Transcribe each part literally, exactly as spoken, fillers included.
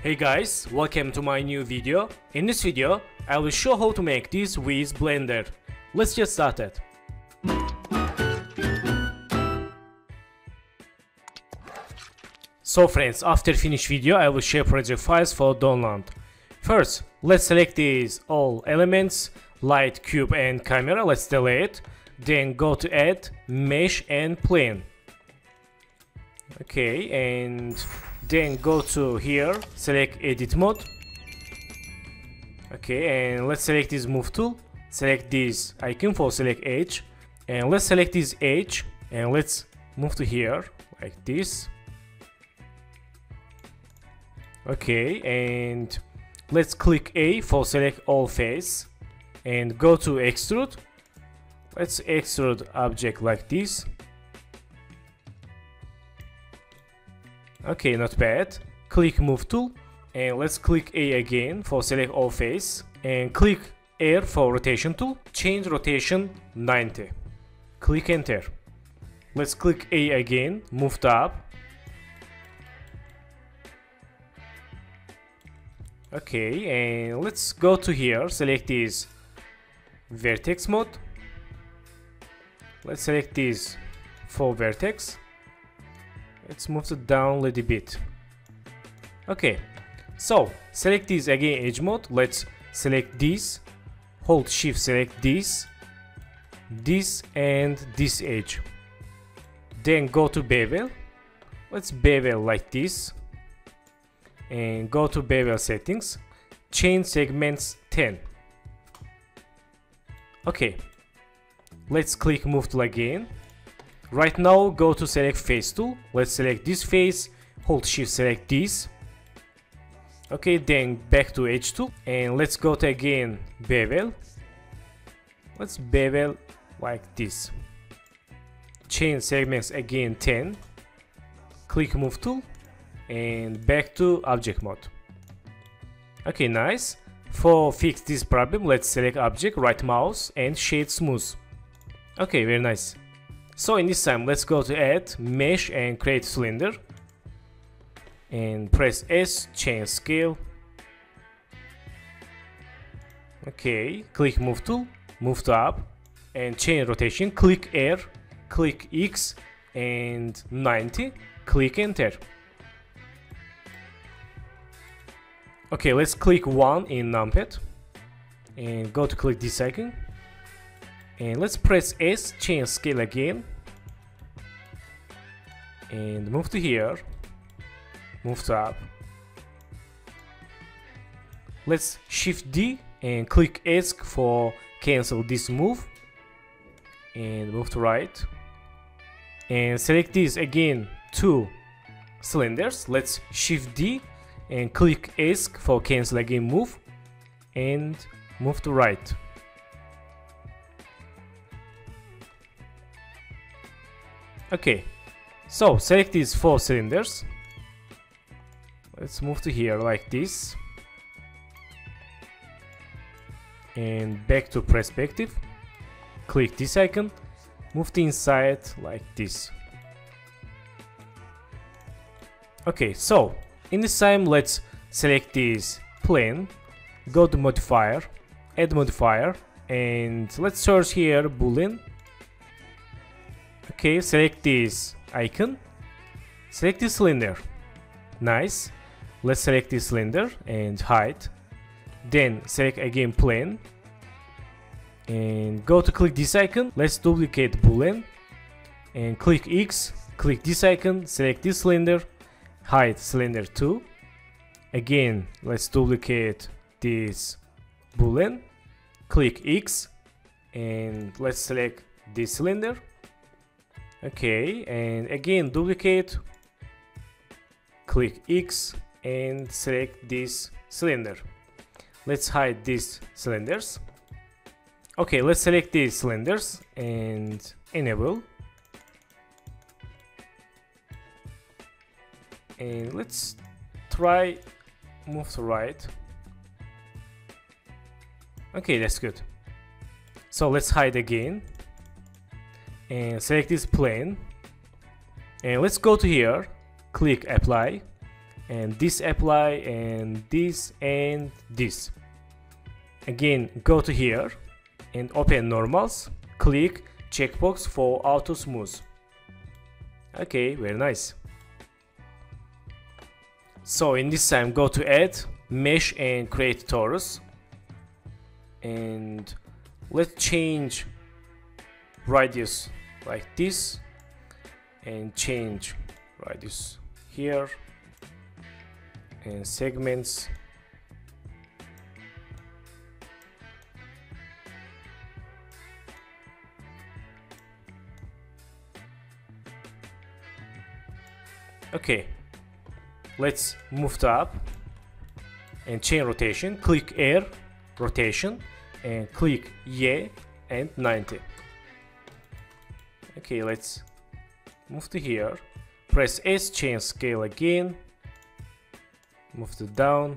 Hey guys, welcome to my new video. In this video, I will show how to make this with Blender. Let's get started. So friends, after finish video, I will share project files for download. First, let's select these all elements, light, cube and camera, let's delete. Then go to add, mesh and plane. Okay, and then go to here, select edit mode. Okay, and let's select this move tool, select this icon for select edge, and let's select this edge and let's move to here like this. Okay, and let's click A for select all face and go to extrude. Let's extrude object like this. Okay, not bad. Click move tool and let's click A again for select all face and click R for rotation tool. Change rotation ninety. Click enter. Let's click A again, move up. Okay, and let's go to here, select this vertex mode. Let's select this for vertex. Let's move it down a little bit. Okay, so select this again, edge mode. Let's select this, hold shift, select this, this and this edge. Then go to bevel. Let's bevel like this. And go to bevel settings, change segments ten. Okay, let's click move tool again. Right now go to select face tool, let's select this face, hold shift, select this. Okay, then back to edge tool and let's go to again bevel. Let's bevel like this, change segments again ten, click move tool and back to object mode. Okay, nice. For fix this problem, let's select object, right mouse and shade smooth. Okay, very nice. So in this time, let's go to add, mesh and create cylinder and press S, change scale. Okay, click move tool, move to up and change rotation, click R, click X and ninety, click enter. Okay, let's click one in numpad and go to click this icon and let's press S, change scale again and move to here, move to up. Let's shift D and click S for cancel this move and move to right and select this again, two cylinders. Let's shift D and click S for cancel again move and move to right. Okay, so select these four cylinders, let's move to here like this and back to perspective, click this icon, move to inside like this. Okay, so in this time, let's select this plane, go to modifier, add modifier, and let's search here boolean. Okay, select this icon, select this cylinder, nice. Let's select this cylinder and hide, then select again plane and go to click this icon, let's duplicate boolean and click X, click this icon, select this cylinder, hide cylinder two. Again, let's duplicate this boolean, click X and let's select this cylinder. Okay, and again duplicate, click X and select this cylinder. Let's hide these cylinders. Okay, let's select these cylinders and enable. And let's try move to right. Okay, that's good. So let's hide again and select this plane and let's go to here, click apply and this apply and this and this. Again, go to here and open normals, click checkbox for auto smooth. Okay, very nice. So in this time, go to add mesh and create torus, and let's change radius like this and change radius here and segments. Okay, let's move up and chain rotation, click air rotation and click Y and ninety. Okay, let's move to here, press S, change scale again, move to down.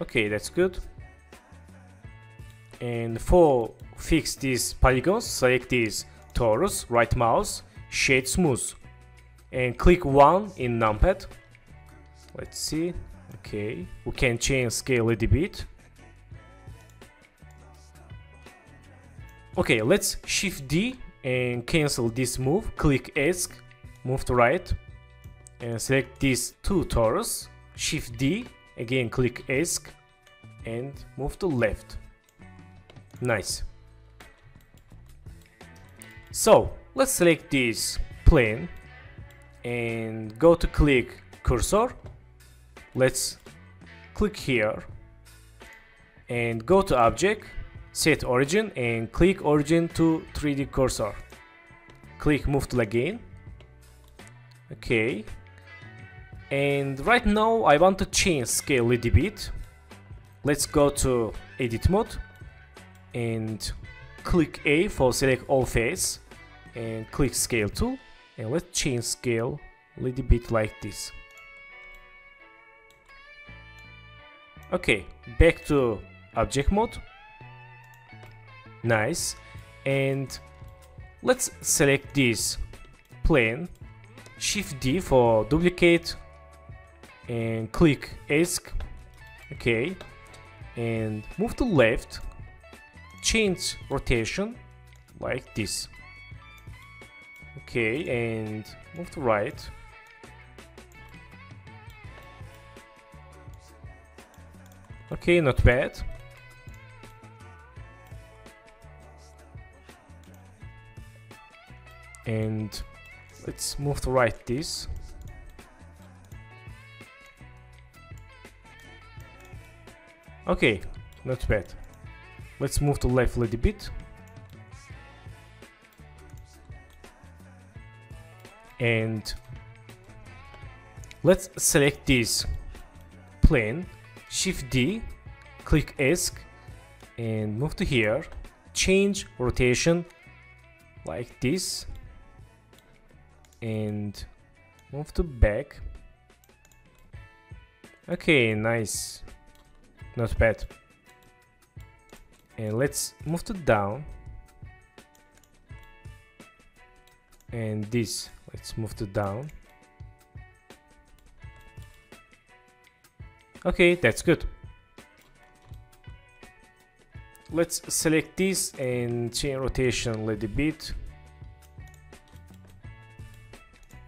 Okay, that's good. And for fix these polygons, select these torus, right mouse, shade smooth, and click one in numpad. Let's see. Okay, we can change scale a little bit. Okay, let's shift D and cancel this move, click S, move to right, and select these two torus, shift D, again click S, and move to left. Nice. So, let's select this plane and go to click cursor. Let's click here and go to object, set origin and click origin to three D cursor. Click move tool again. Okay. And right now I want to change scale a little bit. Let's go to edit mode and click A for select all face. And click scale tool, and let's change scale a little bit like this. Okay, back to object mode. Nice. And let's select this plane, shift D for duplicate and click S. Okay, and move to left, change rotation like this. Okay, and move to right. Okay, not bad. And let's move to right this. Okay, not bad. Let's move to left a little bit. And let's select this plane, shift D, click S, and move to here, change rotation like this, and move to back. Okay, nice, not bad. And let's move to down, and this. Let's move to down. Okay, that's good. Let's select this and change rotation a little bit.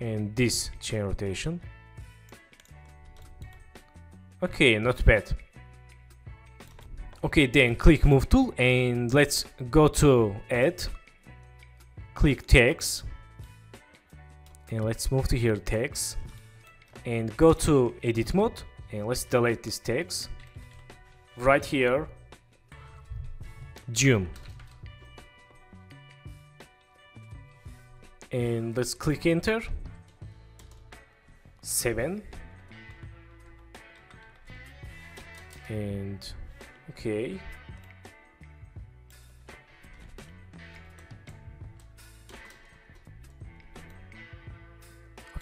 And this chain rotation. Okay, not bad. Okay, then click move tool and let's go to add. Click text. And let's move to here text and go to edit mode and let's delete this text right here, zoom, and let's click enter seven and okay.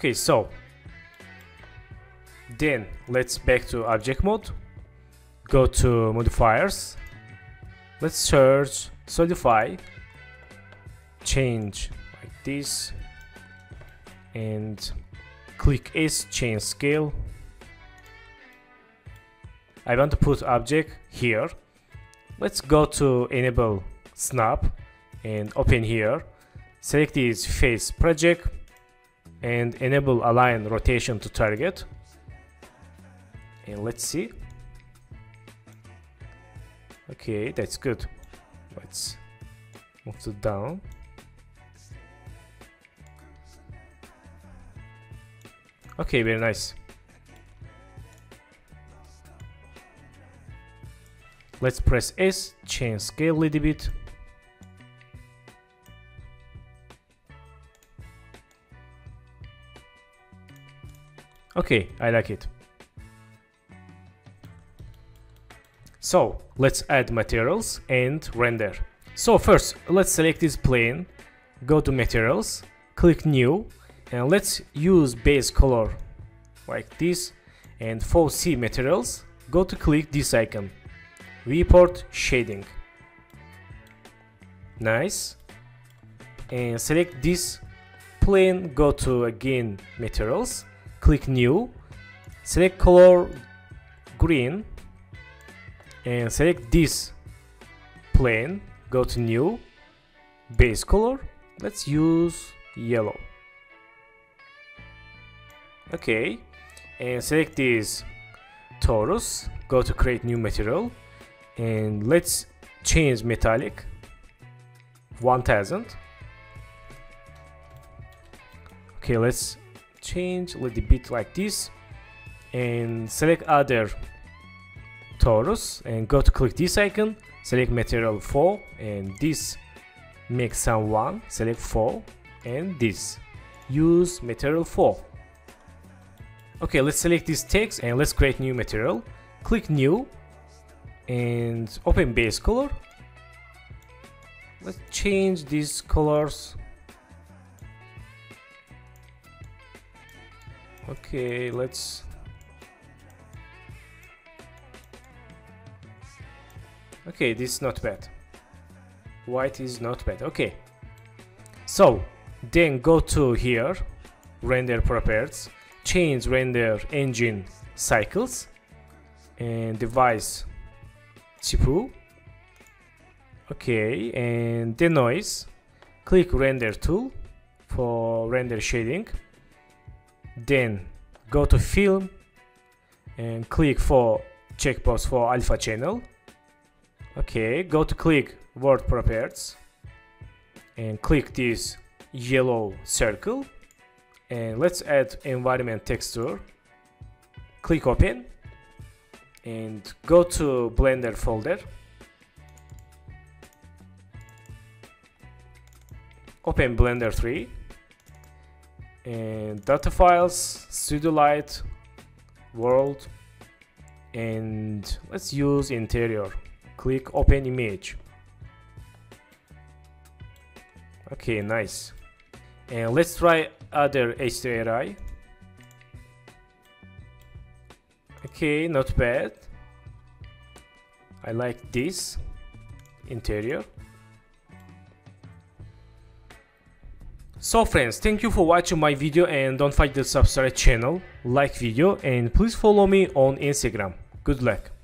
Okay, so then let's back to object mode, go to modifiers, let's search solidify, change like this and click S, change scale. I want to put object here. Let's go to enable snap and open here. Select this face project and enable align rotation to target. And let's see. Okay, that's good. Let's move to down. Okay, very nice. Let's press S, change scale a little bit. Okay, I like it. So let's add materials and render. So first, let's select this plane, go to materials, click new, and let's use base color like this. And for C materials, go to click this icon, viewport shading. Nice. And select this plane, go to again materials, click new, select color green, and select this plane, go to new, base color, let's use yellow. Okay, and select this torus, go to create new material, and let's change metallic one thousand. Okay, let's change a little bit like this, and select other torus and go to click this icon, select material four, and this make some one, select four, and this use material four. Okay, let's select this text and let's create new material, click new and open base color. Let's change these colors. Okay, let's okay, this is not bad. White is not bad. Okay. So then go to here, render properties, change render engine cycles, and device T P U. Okay, and the noise. Click render tool for render shading. Then go to film and click for checkbox for alpha channel. Okay, go to click word properties and click this yellow circle, and let's add environment texture, click open, and go to Blender folder, open Blender three, and data files, studio light, world, and let's use interior. Click open image. Okay, nice. And let's try other H D R I. Okay, not bad. I like this interior. So friends, thank you for watching my video, and don't forget to subscribe channel, like video, and please follow me on Instagram. Good luck.